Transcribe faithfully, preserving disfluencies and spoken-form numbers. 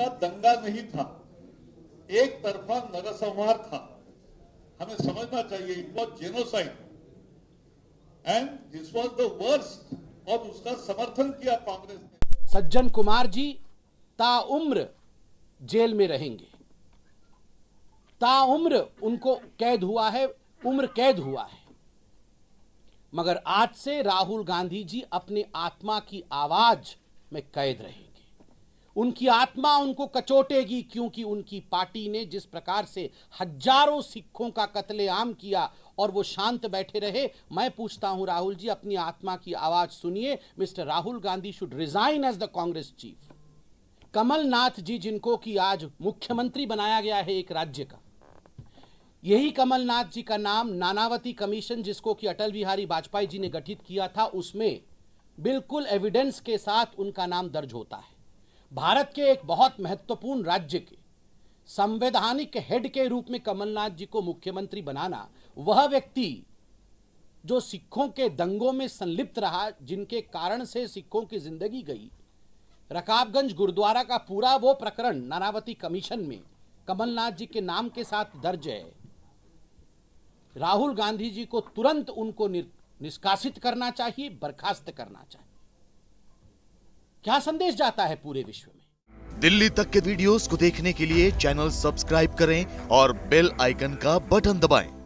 का दंगा नहीं था, एक तरफा नरसंहार था। हमें समझना चाहिए it was genocide and this was the worst, और उसका समर्थन किया कांग्रेस ने। सज्जन कुमार जी ताउम्र जेल में रहेंगे, ताउम्र उनको कैद हुआ है, उम्र कैद हुआ है। मगर आज से राहुल गांधी जी अपने आत्मा की आवाज में कैद रहेंगे। उनकी आत्मा उनको कचोटेगी, क्योंकि उनकी पार्टी ने जिस प्रकार से हजारों सिखों का कत्लेआम किया और वो शांत बैठे रहे। मैं पूछता हूं राहुल जी, अपनी आत्मा की आवाज सुनिए। Mister Rahul Gandhi should resign as the Congress chief. Kamal Nath ji जिनको कि आज मुख्यमंत्री बनाया गया है एक राज्य का, यही कमलनाथ जी का नाम नानावती कमीशन जिसको कि अटल बिहारी वाजपेयी जी ने गठित किया था, उसमें बिल्कुल एविडेंस के साथ उनका नाम दर्ज होता है। भारत के एक बहुत महत्वपूर्ण राज्य के संवैधानिक हेड के रूप में कमलनाथ जी को मुख्यमंत्री बनाना, वह व्यक्ति जो सिखों के दंगों में संलिप्त रहा, जिनके कारण से सिखों की जिंदगी गई, रकाबगंज गुरुद्वारा का पूरा वो प्रकरण नानावती कमीशन में कमलनाथ जी के नाम के साथ दर्ज है। राहुल गांधी जी को तुरंत उनको निष्कासित करना चाहिए, बर्खास्त करना चाहिए। क्या संदेश जाता है पूरे विश्व में। दिल्ली तक के वीडियोस को देखने के लिए चैनल सब्सक्राइब करें और बेल आइकन का बटन दबाएं।